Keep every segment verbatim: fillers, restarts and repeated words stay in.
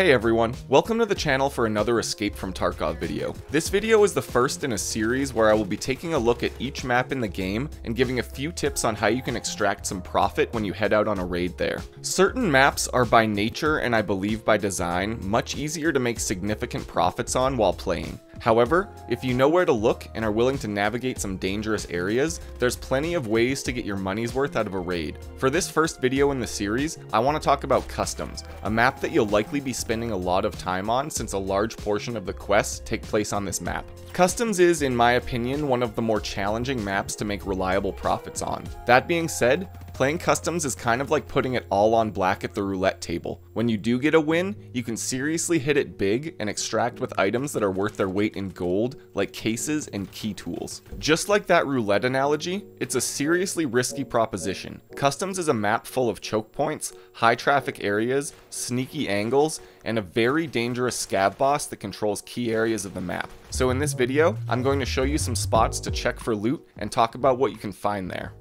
Hey everyone, welcome to the channel for another Escape from Tarkov video. This video is the first in a series where I will be taking a look at each map in the game and giving a few tips on how you can extract some profit when you head out on a raid there. Certain maps are by nature and I believe by design much easier to make significant profits on while playing. However, if you know where to look and are willing to navigate some dangerous areas, there's plenty of ways to get your money's worth out of a raid. For this first video in the series, I want to talk about Customs, a map that you'll likely be spending a lot of time on since a large portion of the quests take place on this map. Customs is, in my opinion, one of the more challenging maps to make reliable profits on. That being said, playing Customs is kind of like putting it all on black at the roulette table. When you do get a win, you can seriously hit it big and extract with items that are worth their weight in gold, like cases and key tools. Just like that roulette analogy, it's a seriously risky proposition. Customs is a map full of choke points, high traffic areas, sneaky angles, and a very dangerous scab boss that controls key areas of the map. So in this video, I'm going to show you some spots to check for loot and talk about what you can find there.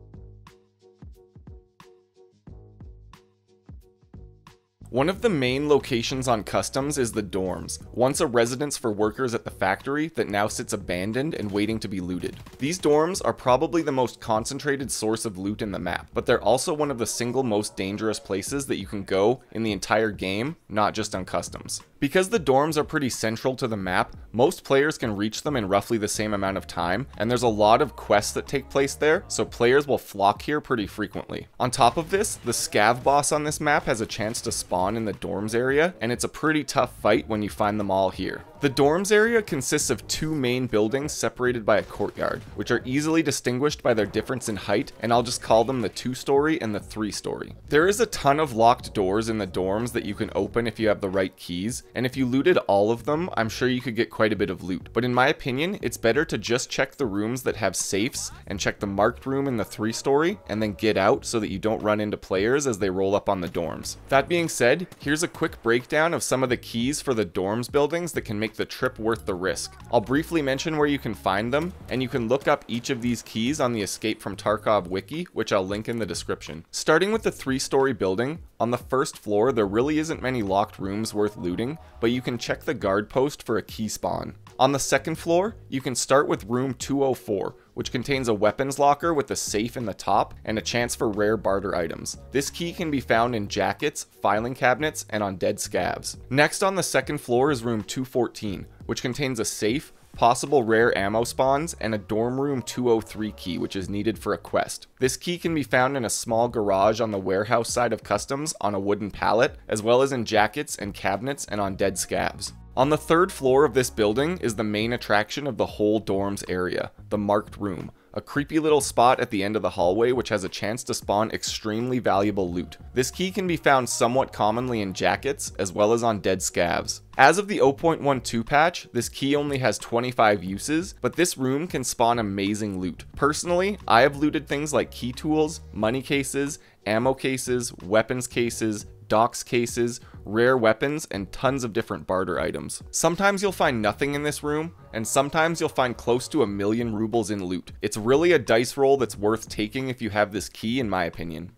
One of the main locations on Customs is the Dorms, once a residence for workers at the factory that now sits abandoned and waiting to be looted. These dorms are probably the most concentrated source of loot in the map, but they're also one of the single most dangerous places that you can go in the entire game, not just on Customs. Because the dorms are pretty central to the map, most players can reach them in roughly the same amount of time, and there's a lot of quests that take place there, so players will flock here pretty frequently. On top of this, the scav boss on this map has a chance to spawn in the dorms area, and it's a pretty tough fight when you find them all here. The dorms area consists of two main buildings separated by a courtyard, which are easily distinguished by their difference in height, and I'll just call them the two-story and the three-story. There is a ton of locked doors in the dorms that you can open if you have the right keys, and if you looted all of them, I'm sure you could get quite a bit of loot. But in my opinion, it's better to just check the rooms that have safes, and check the marked room in the three-story, and then get out so that you don't run into players as they roll up on the dorms. That being said, here's a quick breakdown of some of the keys for the dorms buildings that can make the trip worth the risk. I'll briefly mention where you can find them, and you can look up each of these keys on the Escape from Tarkov wiki, which I'll link in the description. Starting with the three-story building, on the first floor there really isn't many locked rooms worth looting, but you can check the guard post for a key spawn. On the second floor, you can start with room two oh four, which contains a weapons locker with a safe in the top and a chance for rare barter items. This key can be found in jackets, filing cabinets, and on dead scavs. Next on the second floor is room two fourteen, which contains a safe, possible rare ammo spawns, and a dorm room two oh three key, which is needed for a quest. This key can be found in a small garage on the warehouse side of Customs on a wooden pallet, as well as in jackets and cabinets and on dead scavs. On the third floor of this building is the main attraction of the whole dorms area, the marked room, a creepy little spot at the end of the hallway which has a chance to spawn extremely valuable loot. This key can be found somewhat commonly in jackets, as well as on dead scavs. As of the zero point twelve patch, this key only has twenty-five uses, but this room can spawn amazing loot. Personally, I have looted things like key tools, money cases, ammo cases, weapons cases, docs cases, rare weapons, and tons of different barter items. Sometimes you'll find nothing in this room, and sometimes you'll find close to a million rubles in loot. It's really a dice roll that's worth taking if you have this key, in my opinion.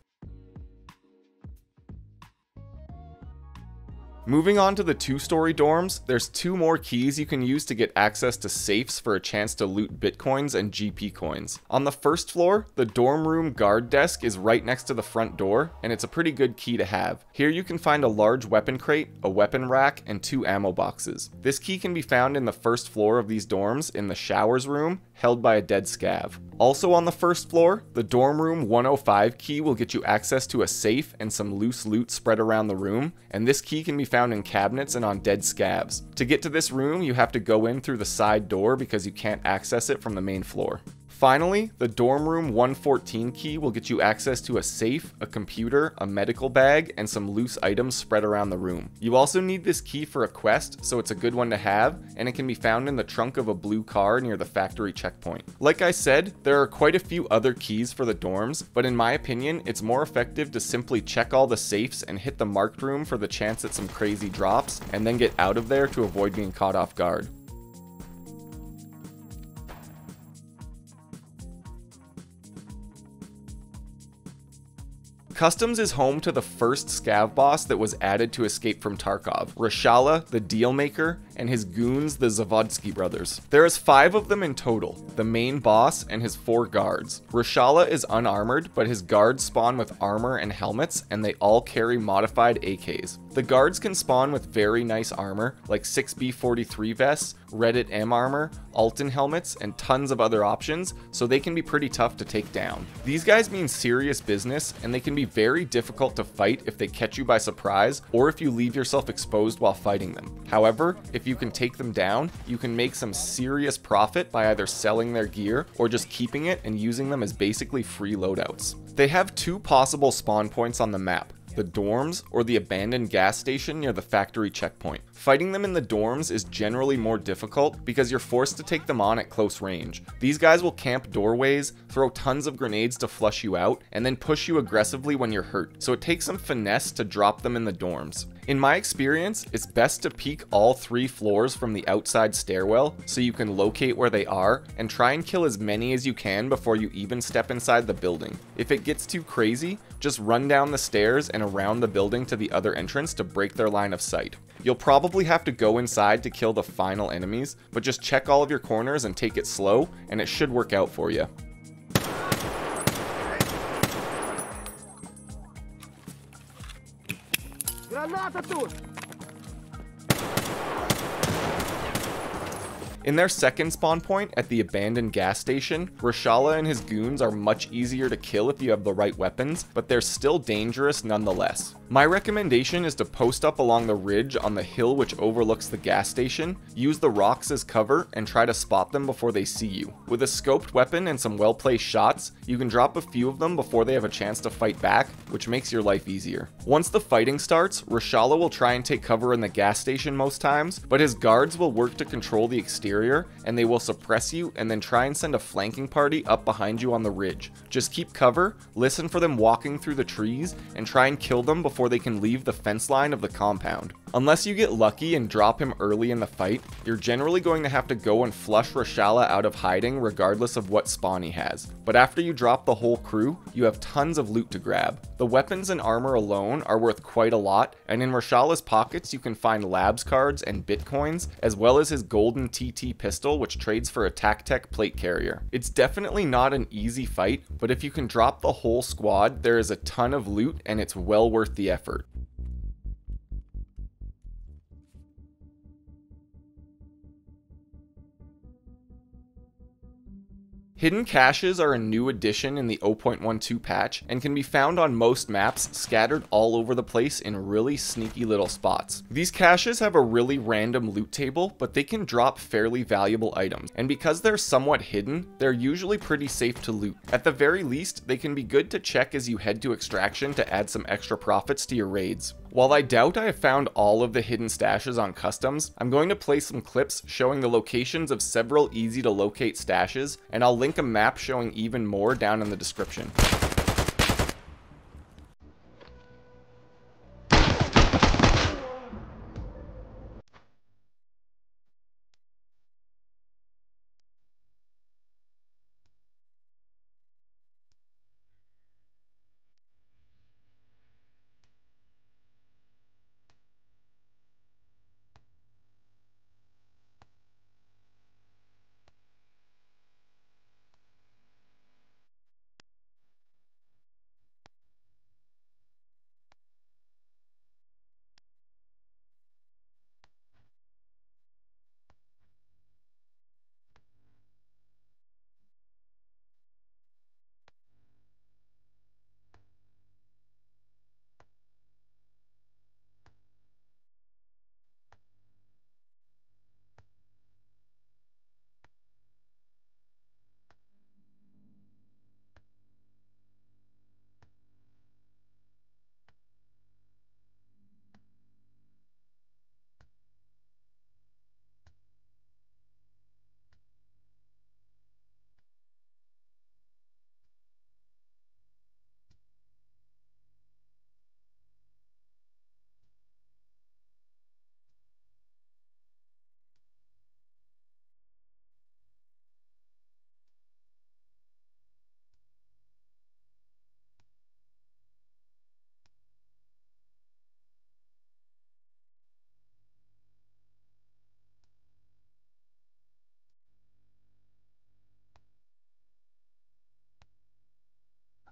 Moving on to the two-story dorms, there's two more keys you can use to get access to safes for a chance to loot bitcoins and G P coins. On the first floor, the dorm room guard desk is right next to the front door, and it's a pretty good key to have. Here you can find a large weapon crate, a weapon rack, and two ammo boxes. This key can be found in the first floor of these dorms in the showers room, held by a dead scav. Also on the first floor, the dorm room one oh five key will get you access to a safe and some loose loot spread around the room, and this key can be found in cabinets and on dead scavs. To get to this room, you have to go in through the side door because you can't access it from the main floor. Finally, the dorm room one fourteen key will get you access to a safe, a computer, a medical bag, and some loose items spread around the room. You also need this key for a quest, so it's a good one to have, and it can be found in the trunk of a blue car near the factory checkpoint. Like I said, there are quite a few other keys for the dorms, but in my opinion, it's more effective to simply check all the safes and hit the marked room for the chance at some crazy drops, and then get out of there to avoid being caught off guard. Customs is home to the first scav boss that was added to Escape from Tarkov, Reshala, the Dealmaker, and his goons, the Zavodsky brothers. There is five of them in total, the main boss and his four guards. Reshala is unarmored, but his guards spawn with armor and helmets, and they all carry modified A Ks. The guards can spawn with very nice armor, like six B forty-three vests, Reddit M-Armor, Alton helmets, and tons of other options, so they can be pretty tough to take down. These guys mean serious business, and they can be very difficult to fight if they catch you by surprise, or if you leave yourself exposed while fighting them. However, if you can take them down, you can make some serious profit by either selling their gear, or just keeping it and using them as basically free loadouts. They have two possible spawn points on the map: the dorms, or the abandoned gas station near the factory checkpoint. Fighting them in the dorms is generally more difficult because you're forced to take them on at close range. These guys will camp doorways, throw tons of grenades to flush you out, and then push you aggressively when you're hurt, so it takes some finesse to drop them in the dorms. In my experience, it's best to peek all three floors from the outside stairwell so you can locate where they are, and try and kill as many as you can before you even step inside the building. If it gets too crazy, just run down the stairs and around the building to the other entrance to break their line of sight. You'll probably have to go inside to kill the final enemies, but just check all of your corners and take it slow, and it should work out for you. In their second spawn point, at the abandoned gas station, Reshala and his goons are much easier to kill if you have the right weapons, but they're still dangerous nonetheless. My recommendation is to post up along the ridge on the hill which overlooks the gas station, use the rocks as cover, and try to spot them before they see you. With a scoped weapon and some well-placed shots, you can drop a few of them before they have a chance to fight back, which makes your life easier. Once the fighting starts, Reshala will try and take cover in the gas station most times, but his guards will work to control the exterior, and they will suppress you and then try and send a flanking party up behind you on the ridge. Just keep cover, listen for them walking through the trees, and try and kill them before they can leave the fence line of the compound. Unless you get lucky and drop him early in the fight, you're generally going to have to go and flush Reshala out of hiding regardless of what spawn he has. But after you drop the whole crew, you have tons of loot to grab. The weapons and armor alone are worth quite a lot, and in Reshala's pockets you can find Labs cards and bitcoins, as well as his golden T T pistol, which trades for a Tactec plate carrier. It's definitely not an easy fight, but if you can drop the whole squad, there is a ton of loot and it's well worth the effort. Hidden caches are a new addition in the zero point one two patch and can be found on most maps, scattered all over the place in really sneaky little spots. These caches have a really random loot table, but they can drop fairly valuable items, and because they're somewhat hidden, they're usually pretty safe to loot. At the very least, they can be good to check as you head to extraction to add some extra profits to your raids. While I doubt I have found all of the hidden stashes on Customs, I'm going to play some clips showing the locations of several easy to locate stashes, and I'll link a map showing even more down in the description.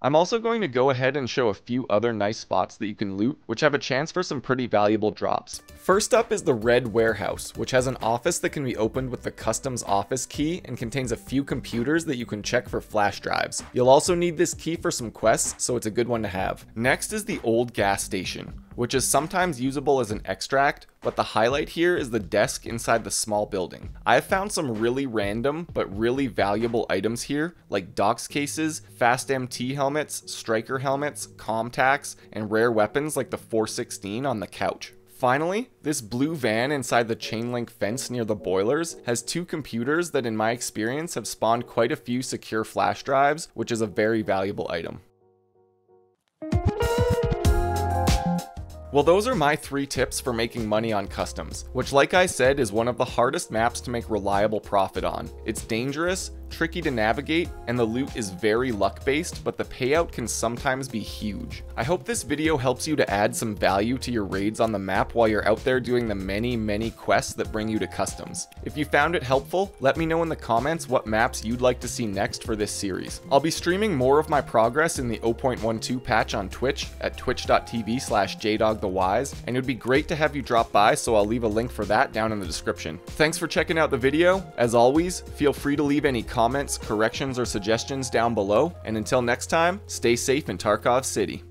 I'm also going to go ahead and show a few other nice spots that you can loot, which have a chance for some pretty valuable drops. First up is the Red Warehouse, which has an office that can be opened with the Customs Office key and contains a few computers that you can check for flash drives. You'll also need this key for some quests, so it's a good one to have. Next is the Old Gas Station, which is sometimes usable as an extract, but the highlight here is the desk inside the small building. I've found some really random, but really valuable items here, like docs cases, fast M T helmets, striker helmets, comm tacs, and rare weapons like the four sixteen on the couch. Finally, this blue van inside the chain link fence near the boilers has two computers that in my experience have spawned quite a few secure flash drives, which is a very valuable item. Well, those are my three tips for making money on Customs, which like I said is one of the hardest maps to make reliable profit on. It's dangerous, tricky to navigate, and the loot is very luck-based, but the payout can sometimes be huge. I hope this video helps you to add some value to your raids on the map while you're out there doing the many, many quests that bring you to Customs. If you found it helpful, let me know in the comments what maps you'd like to see next for this series. I'll be streaming more of my progress in the zero point one two patch on Twitch at twitch dot t v slash j dog the wise, and it would be great to have you drop by, so I'll leave a link for that down in the description. Thanks for checking out the video. As always, feel free to leave any comments Comments, corrections, or suggestions down below, and until next time, stay safe in Tarkov City.